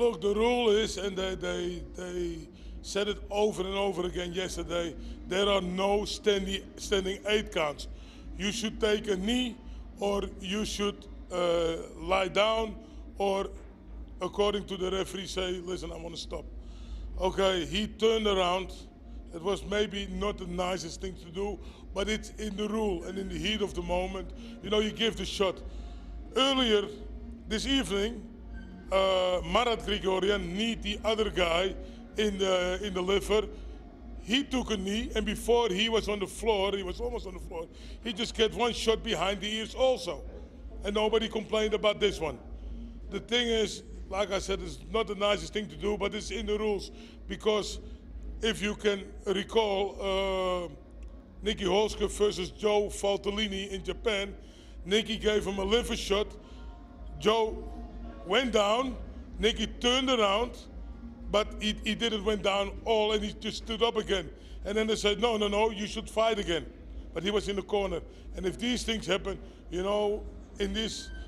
Look, the rule is, and they said it over and over again yesterday, there are no standing eight counts. You should take a knee, or you should lie down, or according to the referee say, listen, I want to stop. Okay, he turned around. It was maybe not the nicest thing to do, but it's in the rule and in the heat of the moment. You know, you give the shot. Earlier this evening, Marat Grigorian kneed the other guy in the liver. He took a knee, and before he was on the floor, he was almost on the floor, he just got one shot behind the ears also. And nobody complained about this one. The thing is, like I said, it's not the nicest thing to do, but it's in the rules. Because if you can recall Nicky Holzke versus Joe Faltellini in Japan, Nicky gave him a liver shot. Joe went down, Nicky turned around, but he didn't went down all, and he just stood up again. And then they said, no, no, no, you should fight again. But he was in the corner. And if these things happen, you know,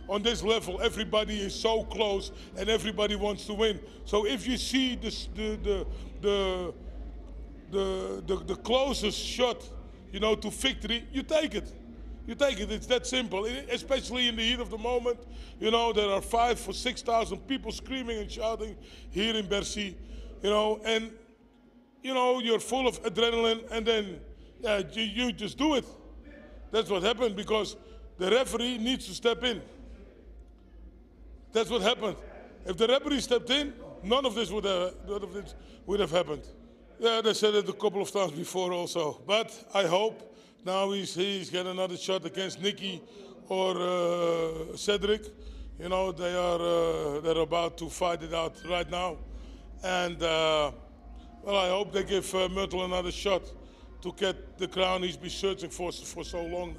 on this level, everybody is so close and everybody wants to win. So if you see this, the closest shot, you know, to victory, you take it. You take it. It's that simple. Especially in the heat of the moment, you know, there are 5,000 or 6,000 people screaming and shouting here in Bercy, you know, and you know you're full of adrenaline, and then yeah, you just do it. That's what happened, because the referee needs to step in. That's what happened. If the referee stepped in, none of this would have happened. Yeah, they said it a couple of times before also, but I hope. Now he's got another shot against Nicky or Cedric. You know, they're about to fight it out right now. And, well, I hope they give Murthel another shot to get the crown he's been searching for so long.